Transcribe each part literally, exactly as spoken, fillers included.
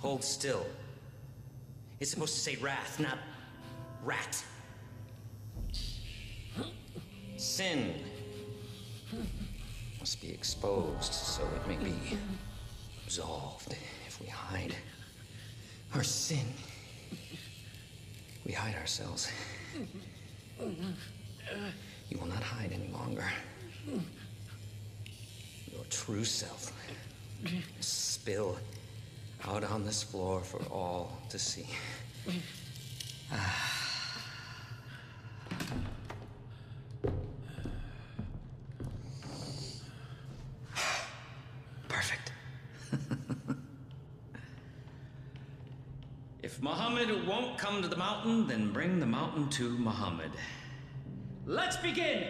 Hold still. It's supposed to say wrath, not rat. Sin must be exposed so it may be absolved. If we hide our sin, we hide ourselves. You will not hide any longer. Your true self will spill out on this floor for all to see. Ah. Perfect. If Muhammad won't come to the mountain, then bring the mountain to Muhammad. Let's begin!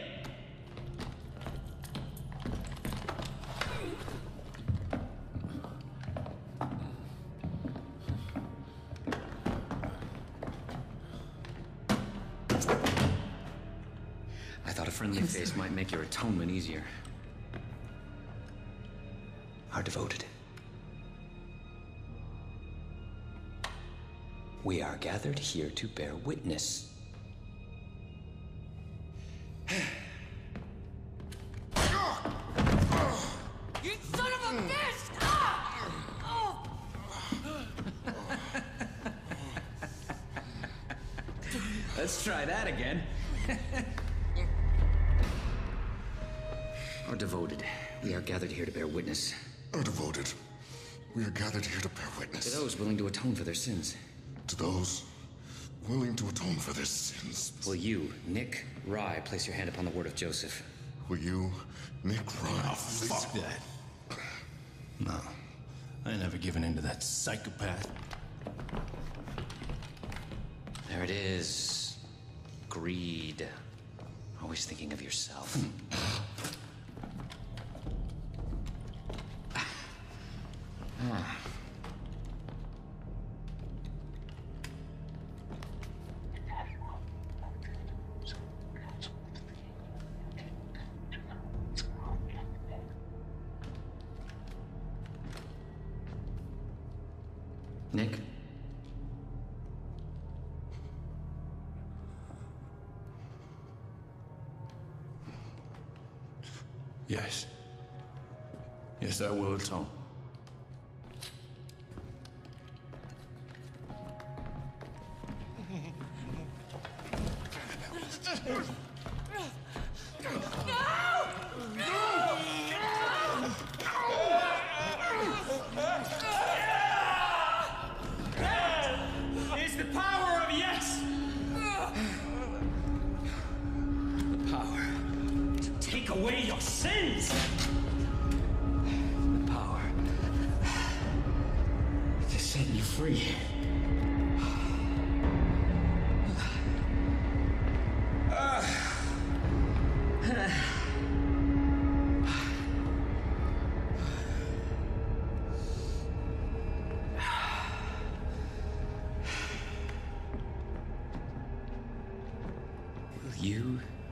Face might make your atonement easier. Are devoted. We are gathered here to bear witness. You son of a bitch! Ah! Oh. Let's try that again. Are devoted. We are gathered here to bear witness. Are devoted. We are gathered here to bear witness. To those willing to atone for their sins. To those willing to atone for their sins. Will you, Nick Rye, place your hand upon the word of Joseph? Will you, Nick Rye? Oh, fuck that. No. I ain't never given in to that psychopath. There it is. Greed. Always thinking of yourself. Ah. Nick? Yes. Yes, I will atone.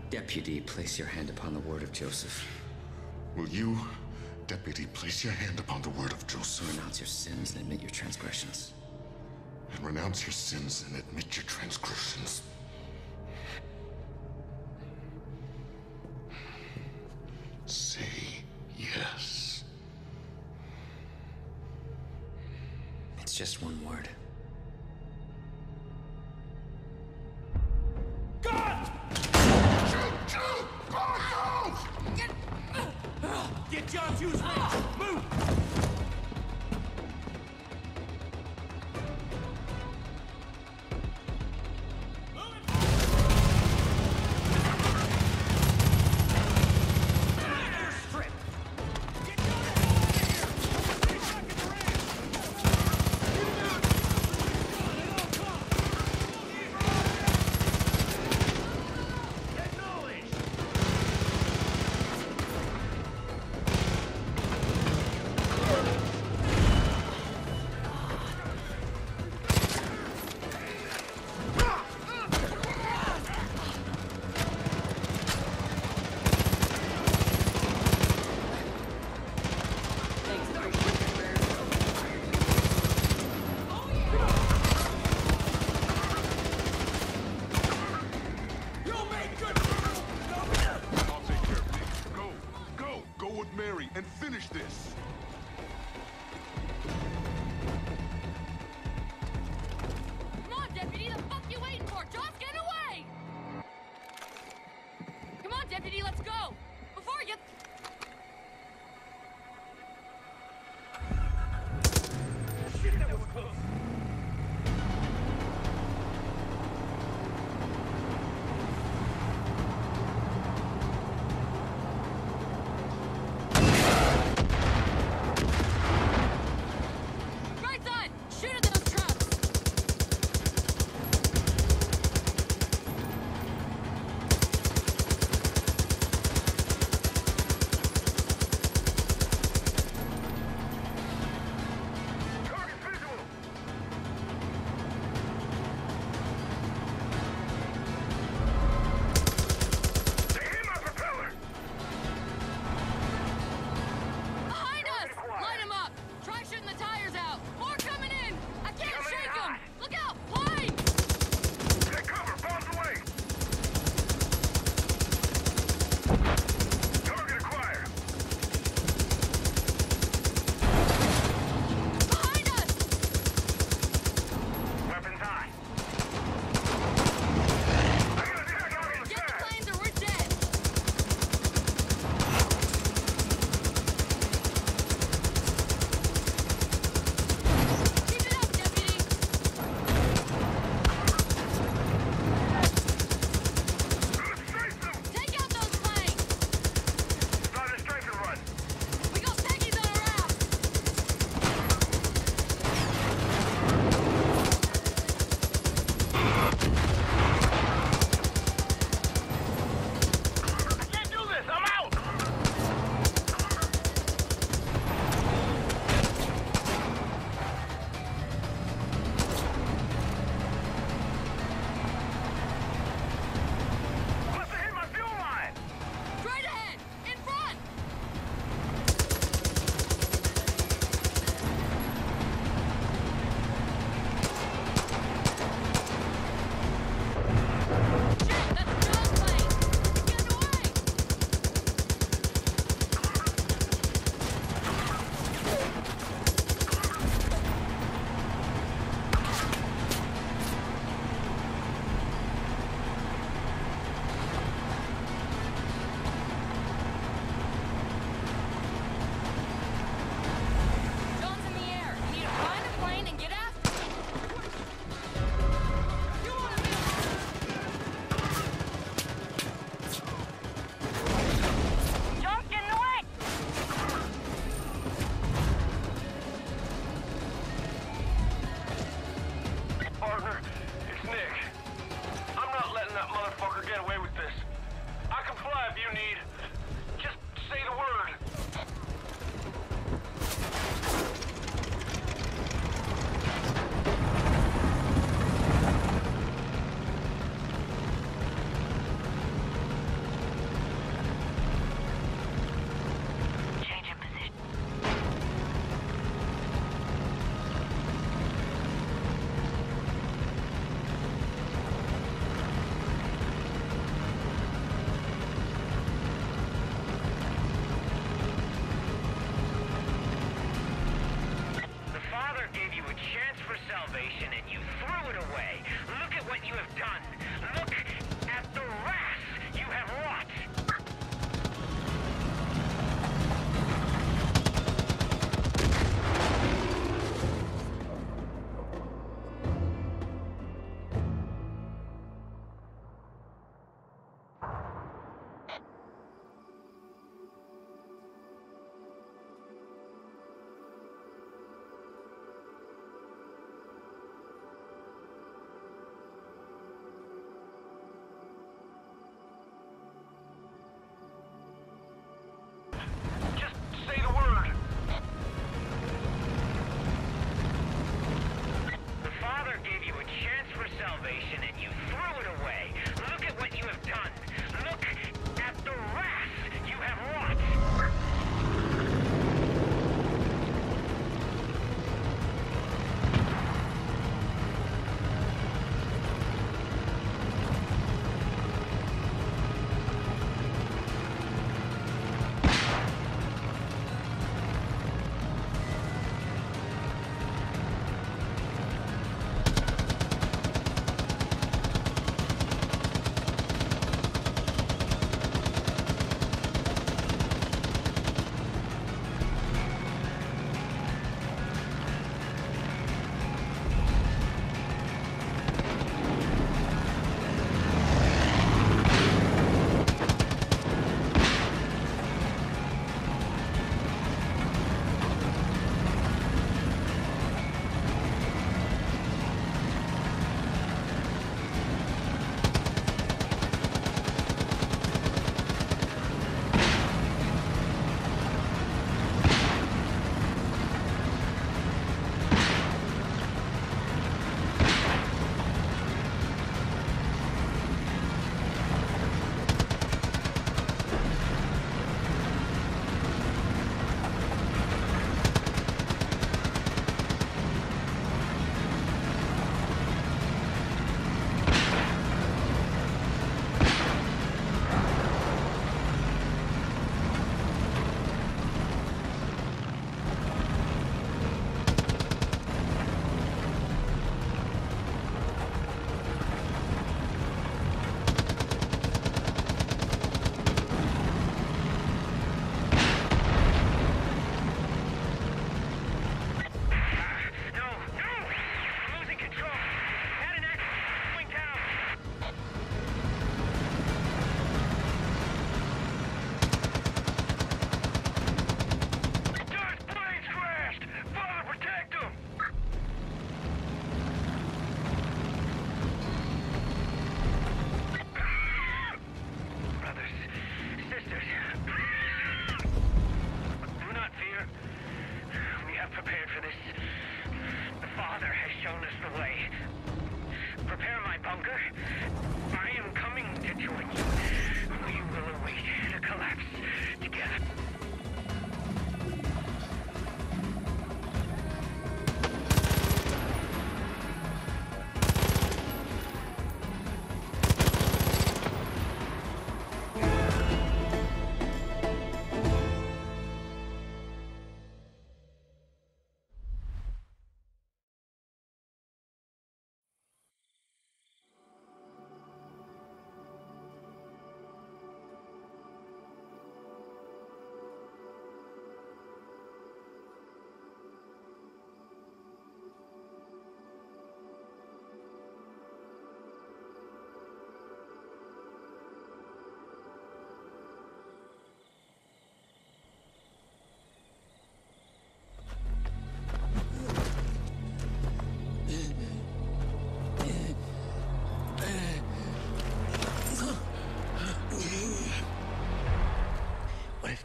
Deputy, place your hand upon the word of Joseph. Will you, Deputy, place your hand upon the word of Joseph? Renounce your sins and admit your transgressions. And renounce your sins and admit your transgressions. Say yes. It's just one word. and finish this. Come on, Deputy, the fuck you waiting for? John's getting away! Come on, Deputy, let's go! Before you... Shit, that was close!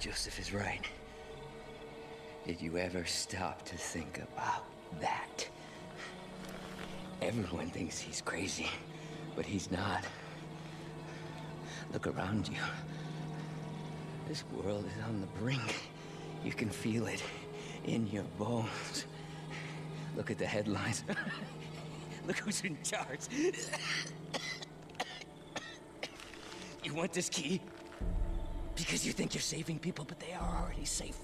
Joseph is right. Did you ever stop to think about that? Everyone thinks he's crazy, but he's not. Look around you. This world is on the brink. You can feel it in your bones. Look at the headlines. Look who's in charge. You want this key? Because you think you're saving people, but they are already safe.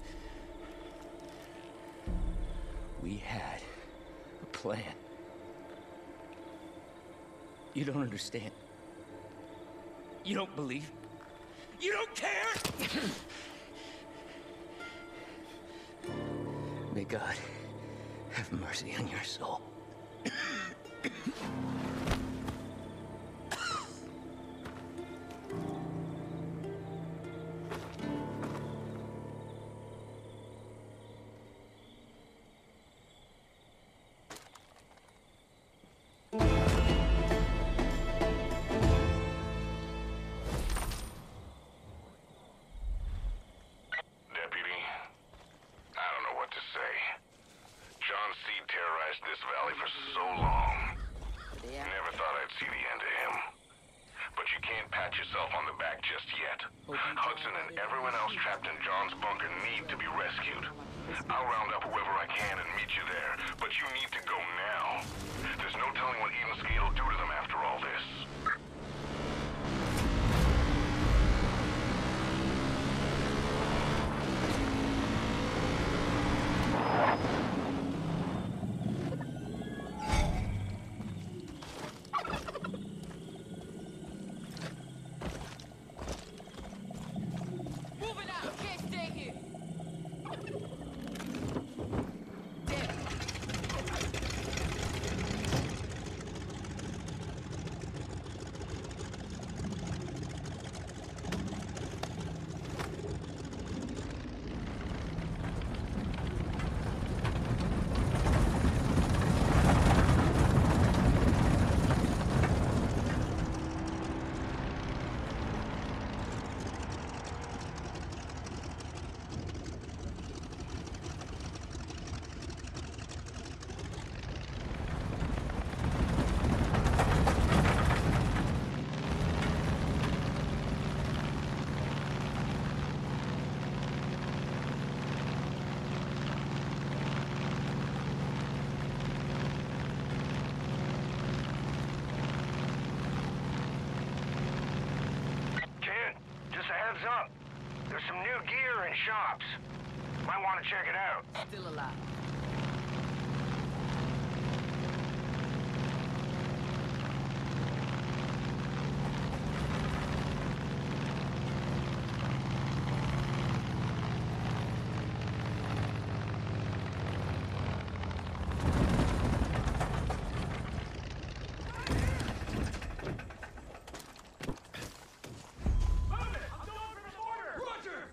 We had a plan. You don't understand. You don't believe. You don't care! May God have mercy on your soul.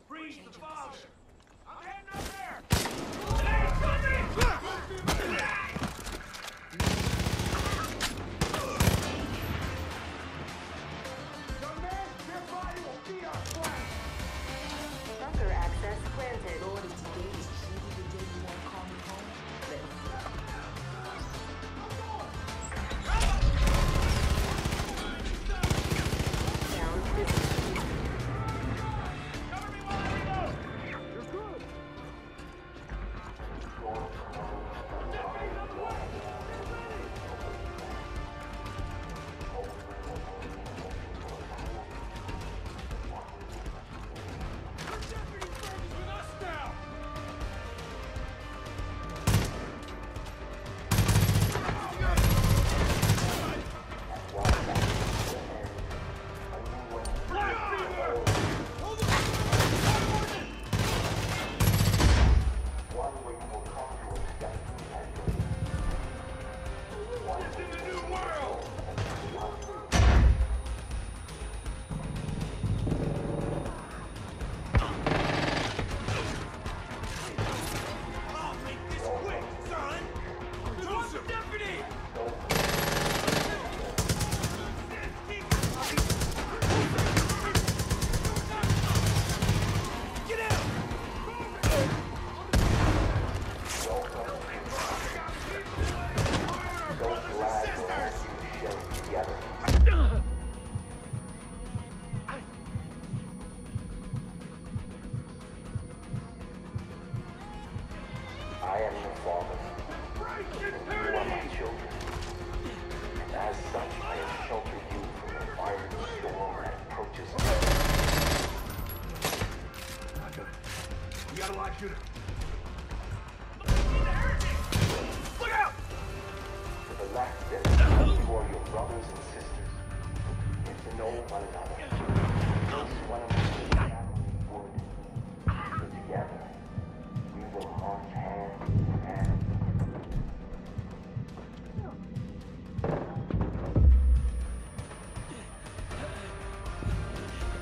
Freeze the fog! I'm heading up there! There's something! shooter. Look out! For the last day, you are your brothers and sisters. Get to know one another. Each one of you is family wood. So together,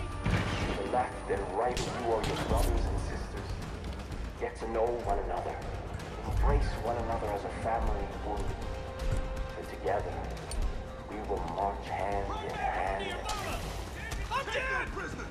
we will hold hands in hand. That right you are your brothers and sisters. Get to know one another. Embrace one another as a family would. And together, we will march hand in hand. I'm dead! Prisoners!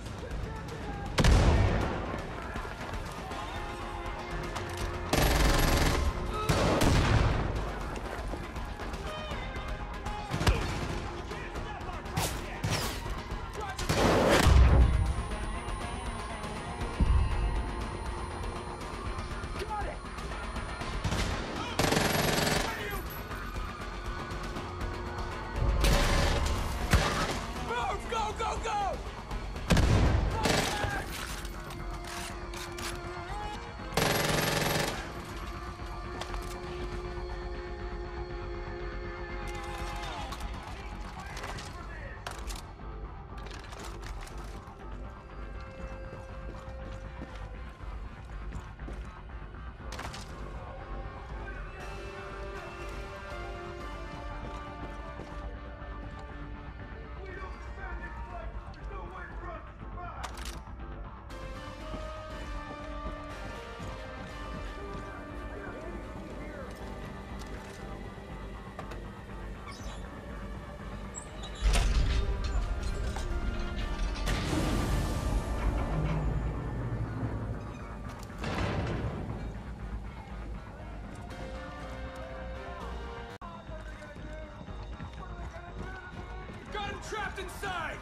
Trapped inside!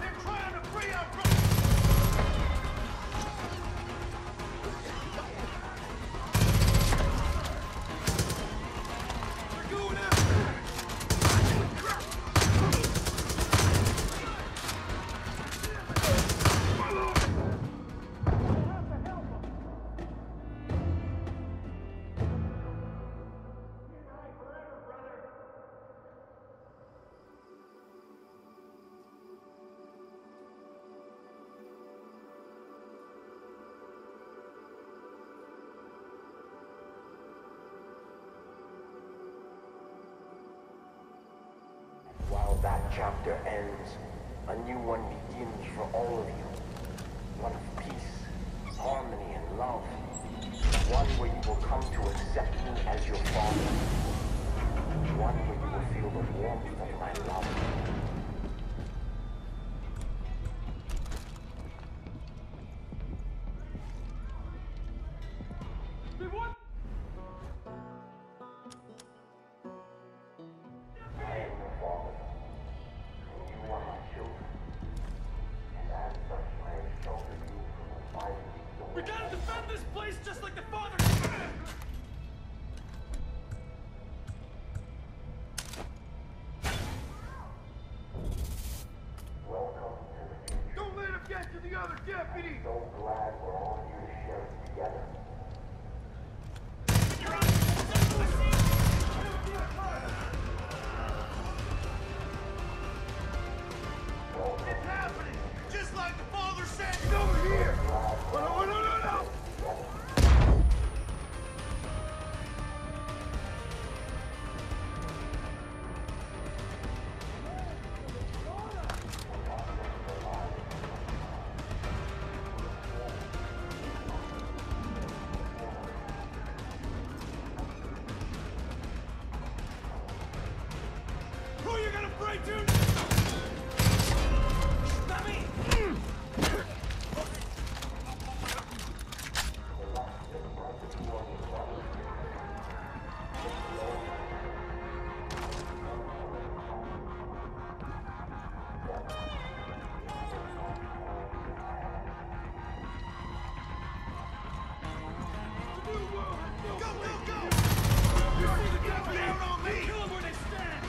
They're trying to free our brother! They're going after them! We have to help them! That chapter ends, a new one begins for all of you. One of peace, harmony, and love. One where you will come to accept me as your father. One where you will feel the warmth of my love. We gotta defend this place just like the father defended! Welcome to the future. Don't let him get to the other deputy! I'm so glad we're all here sharing together. You're on the It's happening! Just like the father said! He's over here! Oh, no, no, no! Kill them where they stand!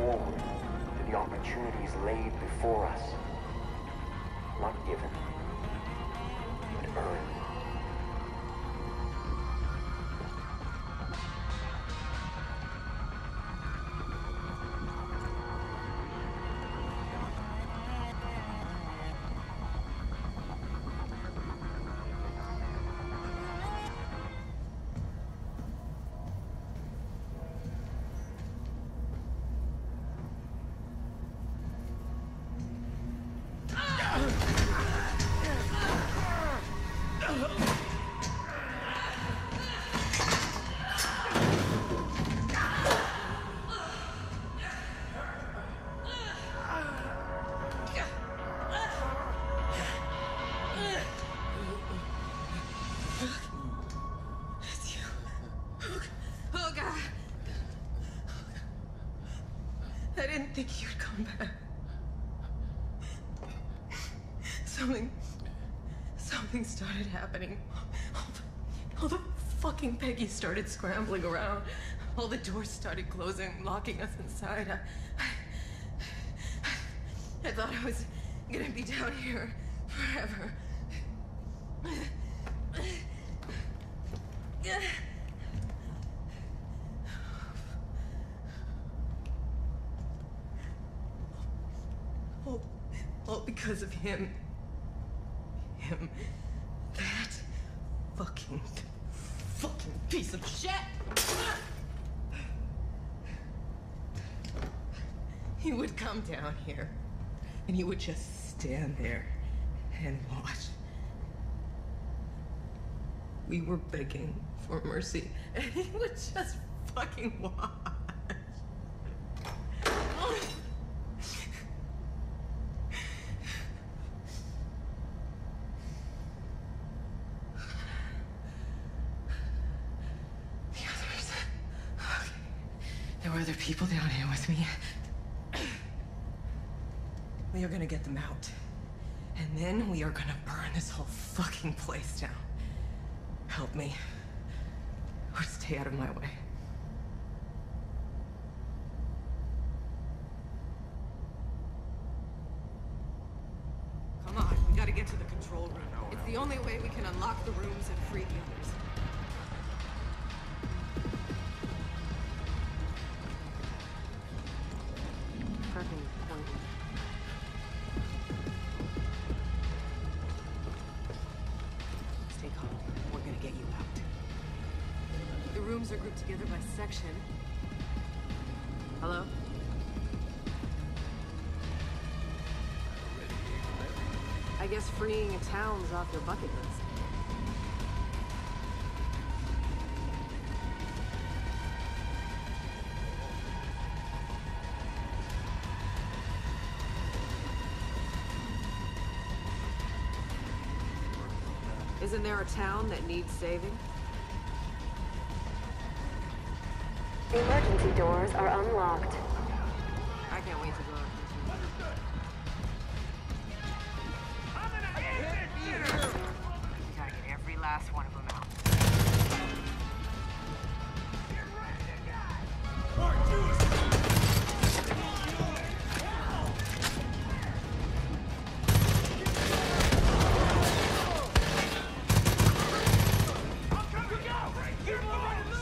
forward to the opportunities laid before us. Not given, but earned. I didn't think you'd come back. Something... Something started happening. All the, all the fucking Peggy started scrambling around. All the doors started closing, locking us inside. I, I, I thought I was gonna be down here forever. Because of him. Him. That fucking, fucking piece of shit! He would come down here, and he would just stand there and watch. We were begging for mercy, and he would just fucking watch. There are people down here with me. We are gonna get them out. And then we are gonna burn this whole fucking place down. Help me. Or stay out of my way. Come on, we gotta get to the control room. It's the only way we can unlock the rooms and free the others. Are grouped together by section. Hello? I guess freeing a town's off their bucket list. Isn't there a town that needs saving? Emergency doors are unlocked. I can't wait to go. I'm gonna end this here. We gotta get every last one of them out. Get ready to die. Part two. I'll come to go. Get loose.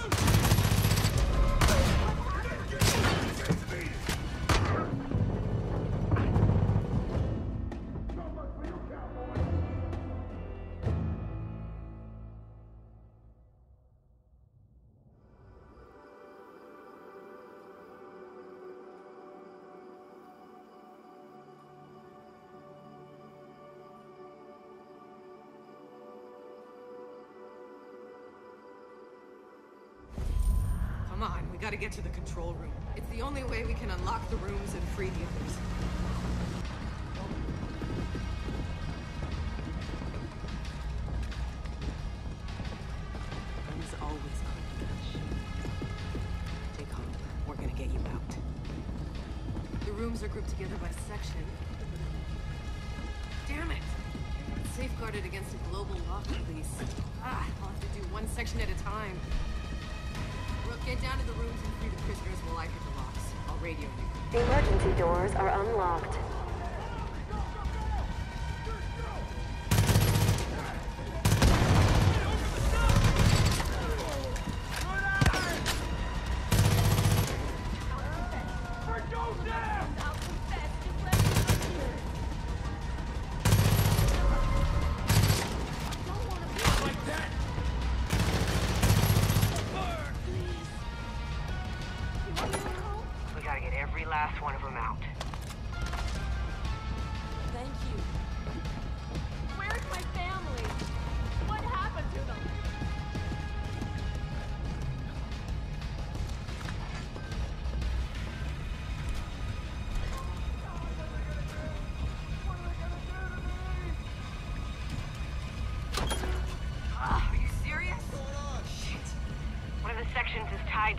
Come on, we gotta get to the control room. It's the only way we can unlock the rooms and free the others. He's always on the dash. Take home. We're gonna get you out. The rooms are grouped together by section. Damn it! Safeguarded against a global lock release. Ah, I'll have to do one section at a time. Get down to the rooms and free the prisoners while I hit the locks. I'll radio you. Emergency doors are unlocked.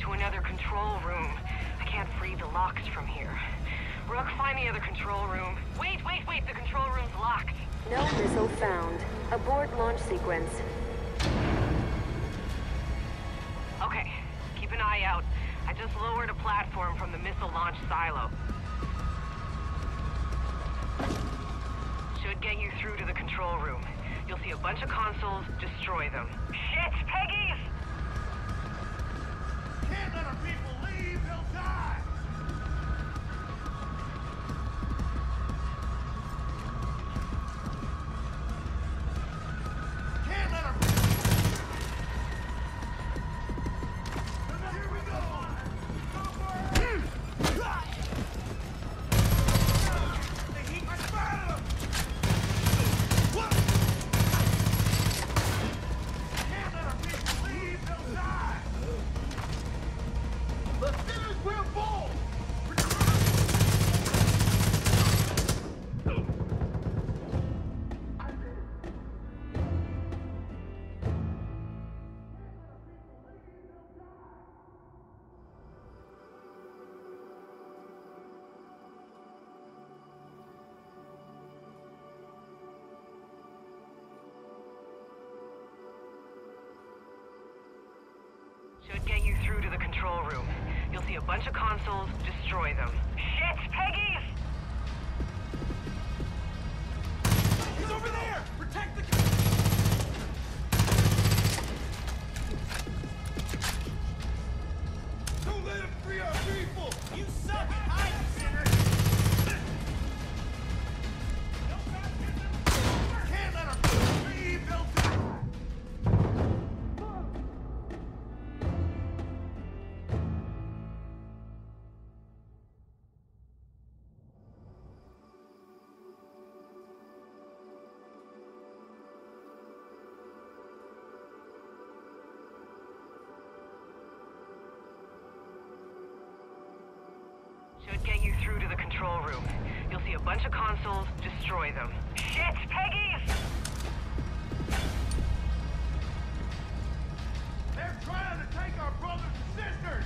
To another control room. I can't free the locks from here. Brooke, find the other control room. Wait, wait, wait, the control room's locked. No missile found. Abort launch sequence. Okay, keep an eye out. I just lowered a platform from the missile launch silo. Should get you through to the control room. You'll see a bunch of consoles, destroy them. Shit, Peggy's! Can't let our people leave, they'll die! Can't let our people leave! And then here we go! The heat was burning them! What? Can't let our people leave, they'll die! The sinners will fall! Should get you through to the control room. You'll see a bunch of consoles, destroy them. Shit, Peggy! He's over there! Protect the control! Don't let him free our people! You suck! I sinner! Can't let him free, Bill! Get you through to the control room. You'll see a bunch of consoles, destroy them. Shit, Peggy! They're trying to take our brothers and sisters!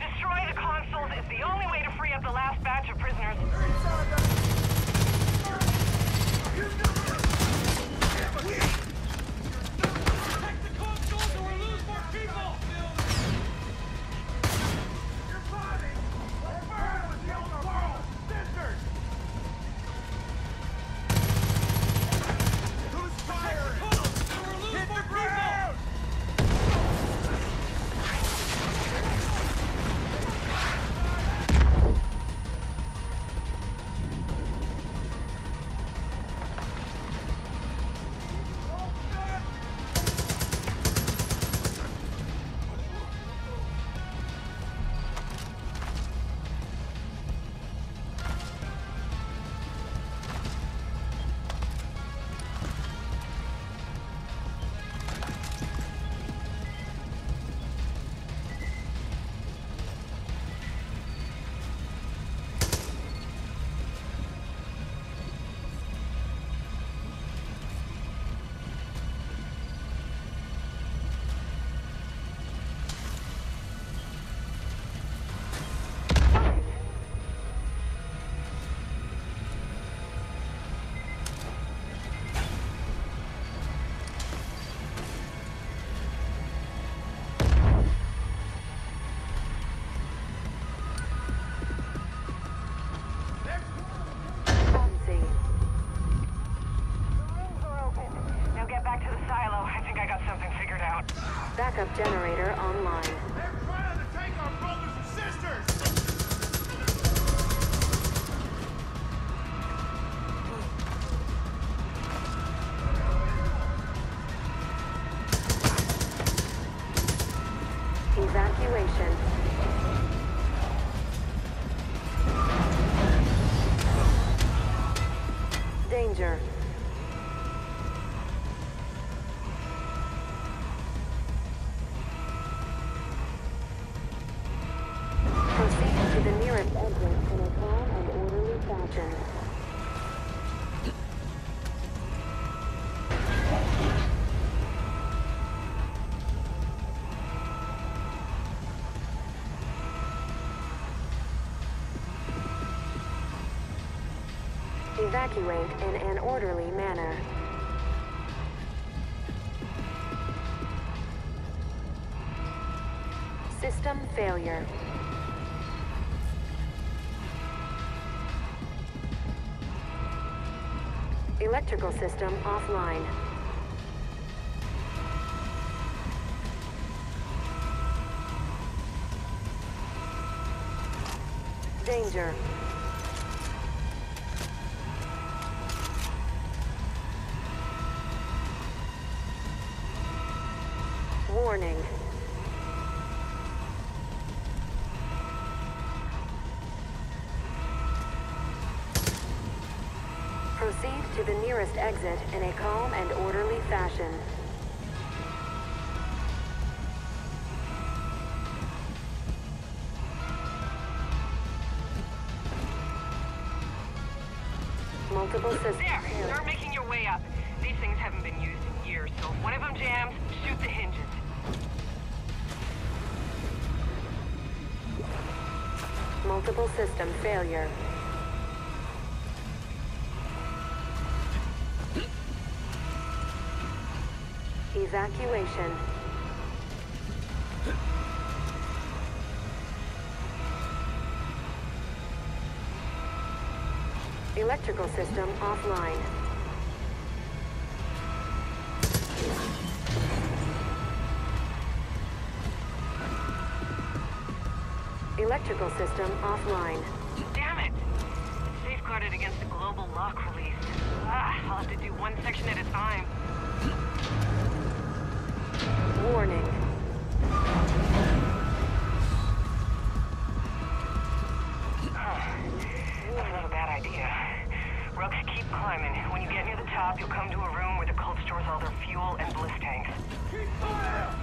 Destroy the consoles is the only way to free up the last batch of prisoners. They're inside the... You're never... You're never... Protect the consoles or we'll lose more people! Who's firing? Hit the ground! out. Backup generator online. They're trying to take our brothers and sisters. Evacuation. Danger. Evacuate in an orderly manner. System failure. Electrical system offline. Danger. Warning. Proceed to the nearest exit in a calm and orderly fashion. Multiple systems. There! Start making your way up. These things haven't been used in years, so if one of them jams, shoot the hinges. Multiple system failure. Evacuation. Electrical system offline. Electrical system offline. Damn it! It's safeguarded against a global lock release. Ah, I'll have to do one section at a time. Warning. Huh. That's not a bad idea. Brooke, keep climbing. When you get near the top, you'll come to a room where the cult stores all their fuel and bliss tanks. Keep fire!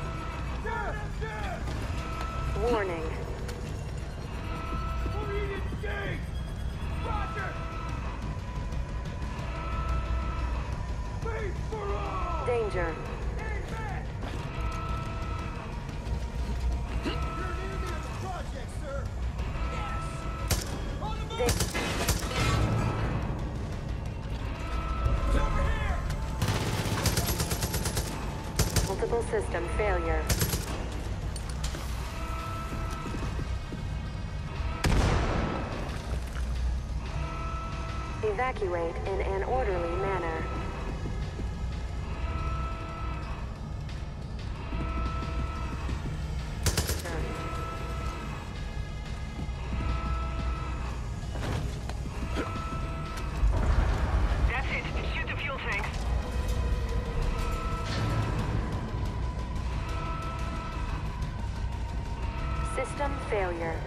Death! Death! Warning. Roger! Faith for all! Danger. Amen! You're an enemy of the project, sir! Yes! On the move! It's over here! Multiple system failure. Evacuate in an orderly manner. That's it. Shoot the fuel tanks. System failure.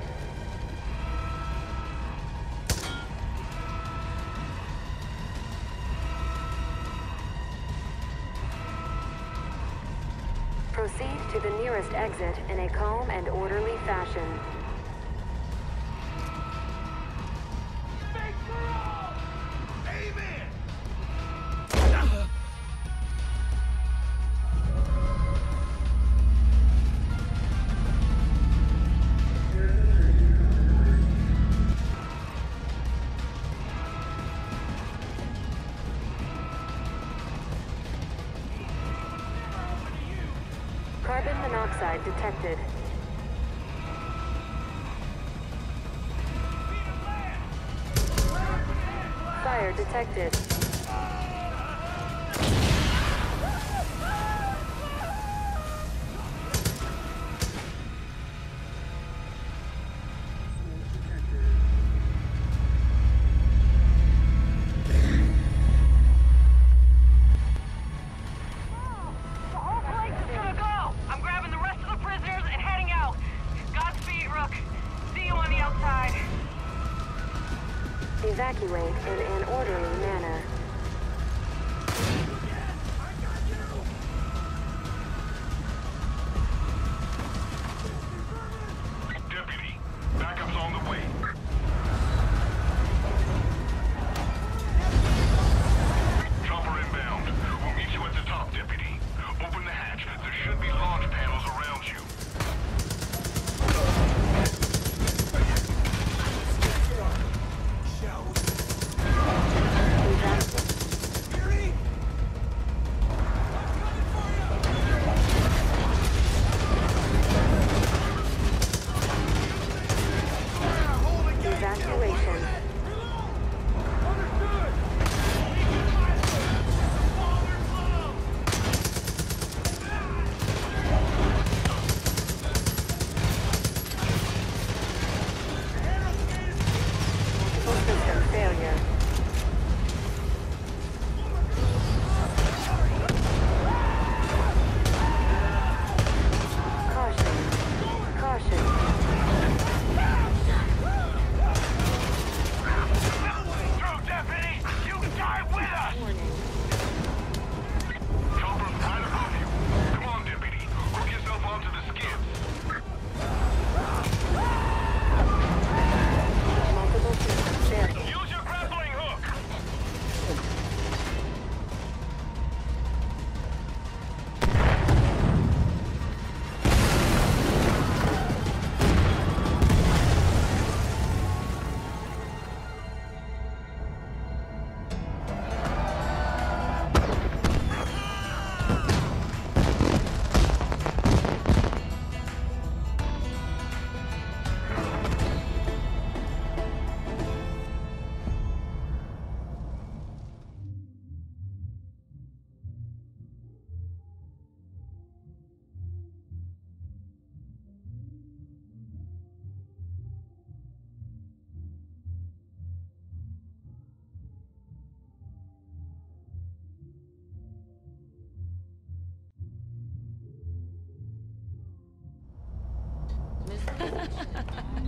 Proceed to the nearest exit in a calm and orderly fashion. Carbon monoxide detected. Fire detected. evacuate in an orderly manner.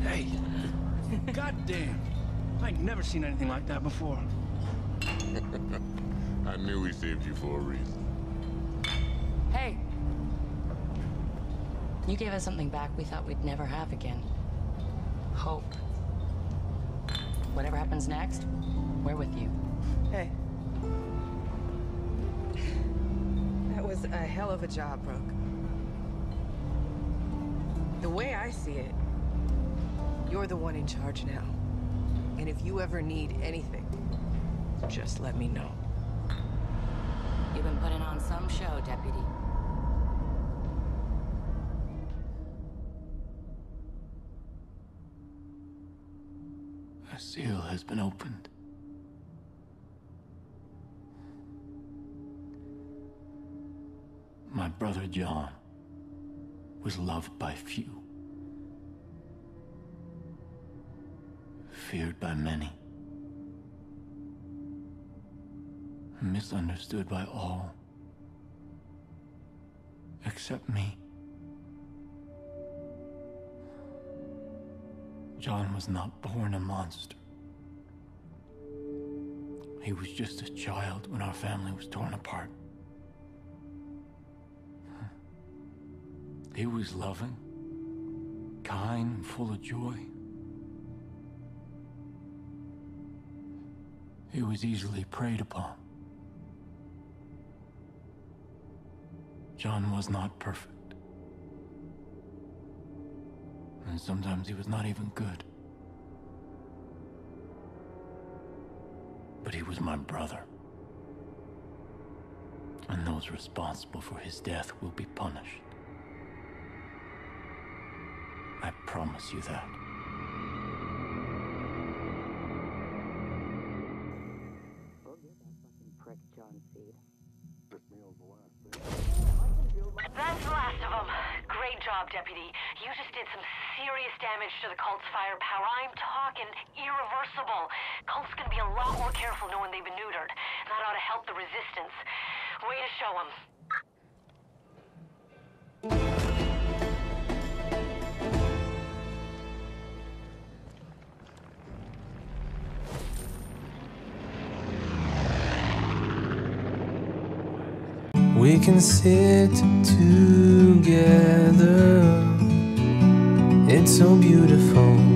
Hey, goddamn! I ain't never seen anything like that before. I knew we saved you for a reason. Hey, you gave us something back we thought we'd never have again. Hope. Whatever happens next, we're with you. Hey, that was a hell of a job, Brooke. The way I see it, you're the one in charge now. And if you ever need anything, just let me know. You've been putting on some show, Deputy. A seal has been opened. My brother John was loved by few, feared by many, misunderstood by all, except me. John was not born a monster. He was just a child when our family was torn apart. He was loving, kind, and full of joy. He was easily preyed upon. John was not perfect. And sometimes he was not even good. But he was my brother. And those responsible for his death will be punished. I promise you that. Oh, yeah, that fucking prick, John Seed. That's the last of them. Great job, Deputy. You just did some serious damage to the cult's firepower. I'm talking irreversible. Cults can be a lot more careful knowing they've been neutered. That ought to help the resistance. Way to show them. We can sit together. It's so beautiful.